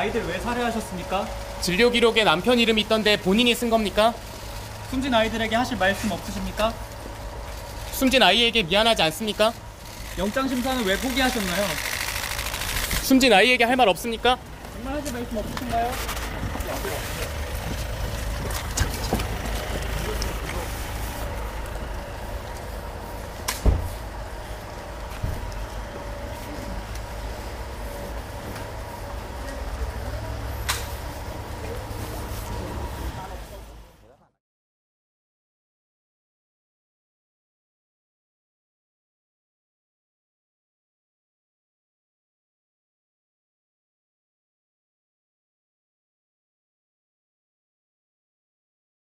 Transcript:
아이들 왜 살해하셨습니까? 진료 기록에 남편 이름이 있던데 본인이 쓴 겁니까? 숨진 아이들에게 하실 말씀 없으십니까? 숨진 아이에게 미안하지 않습니까? 영장 심사는 왜 포기하셨나요? 숨진 아이에게 할 말 없습니까? 정말 하실 말씀 없으신가요?